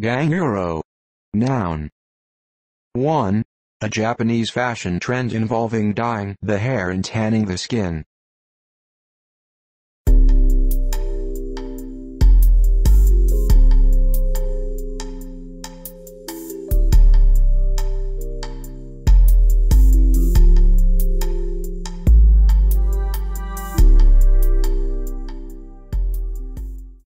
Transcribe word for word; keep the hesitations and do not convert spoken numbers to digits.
Ganguro. Noun. one. A Japanese fashion trend involving dyeing the hair and tanning the skin.